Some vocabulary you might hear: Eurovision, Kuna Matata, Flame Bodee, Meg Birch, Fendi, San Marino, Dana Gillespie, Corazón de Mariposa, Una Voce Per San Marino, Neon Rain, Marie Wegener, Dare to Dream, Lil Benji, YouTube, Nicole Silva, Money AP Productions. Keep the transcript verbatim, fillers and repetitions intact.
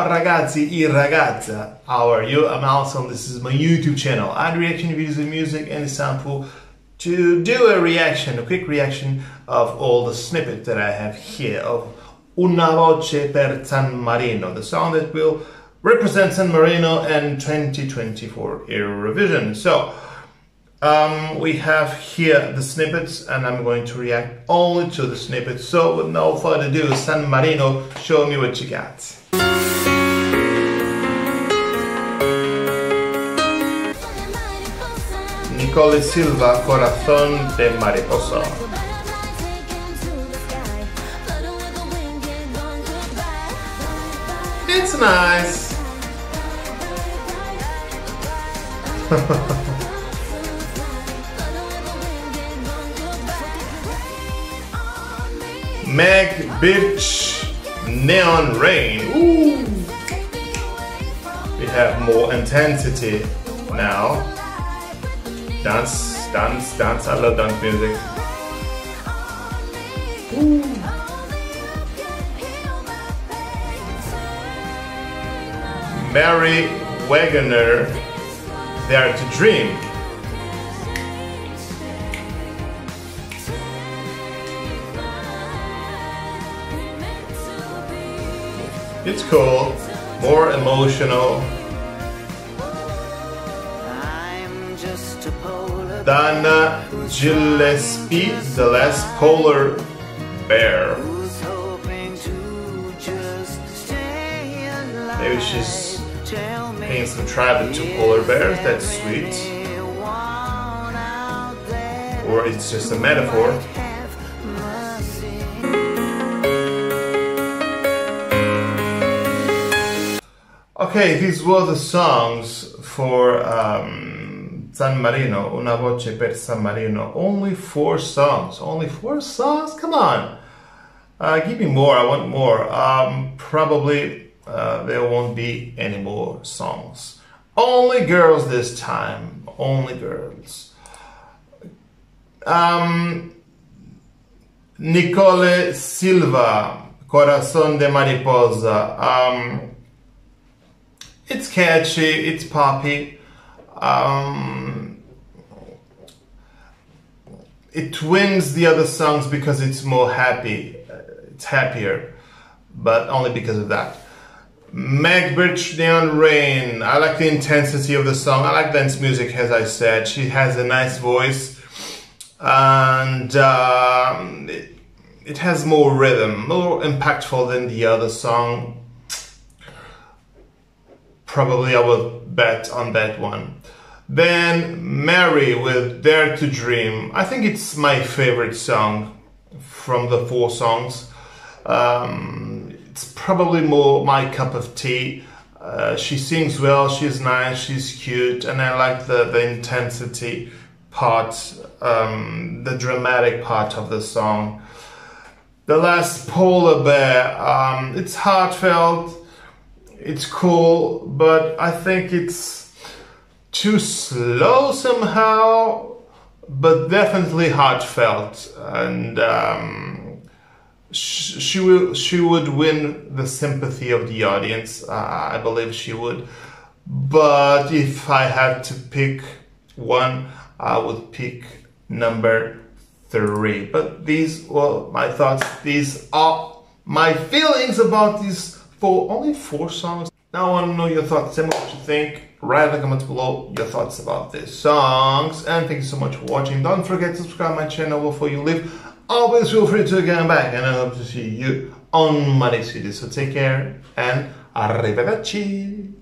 Ciao ragazzi e ragazza, how are you? I'm Alson, this is my YouTube channel. I reaction videos with music and sample to do a reaction, a quick reaction of all the snippet that I have here of Una Voce Per San Marino, the song that will represent San Marino and twenty twenty-four Eurovision. So, um, we have here the snippets and I'm going to react only to the snippets. So, with no further ado, San Marino, show me what you got. Nicole Silva, Corazón de Mariposa. It's nice. Meg Birch, Neon Rain. Ooh. We have more intensity now. Dance, dance, dance, I love dance music. Ooh. Marie Wegener, Dare to Dream. It's cool, more emotional. Dana Gillespie, the last polar bear. Maybe she's paying some tribute to polar bears, that's sweet. Or it's just a metaphor. Okay, these were the songs for um, San Marino, Una Voce Per San Marino. Only four songs. Only four songs? Come on. Uh, give me more. I want more. Um, probably uh, there won't be any more songs. Only girls this time. Only girls. Um, Nicole Silva, Corazón de Mariposa. Um, it's catchy. It's poppy. Um, it wins the other songs because it's more happy, it's happier, but only because of that. Meg Birch, Neon Rain. I like the intensity of the song. I like dance music, as I said. She has a nice voice, and um, it, it has more rhythm, more impactful than the other song. Probably I would bet on that one. Then Mary with Dare to Dream. I think it's my favorite song from the four songs. Um, it's probably more my cup of tea. Uh, she sings well, she's nice, she's cute, and I like the, the intensity part, um, the dramatic part of the song. The last polar bear, um, it's heartfelt. It's cool, but I think it's too slow somehow, but definitely heartfelt. And um, sh she will, she would win the sympathy of the audience. Uh, I believe she would. But if I had to pick one, I would pick number three. But these were my thoughts. These are my feelings about these. For only four songs. Now I want to know your thoughts. Tell me what you think. Write in the comments below your thoughts about these songs. And thank you so much for watching. Don't forget to subscribe to my channel before you leave. Always feel free to come back. And I hope to see you on my next video. So take care and arrivederci.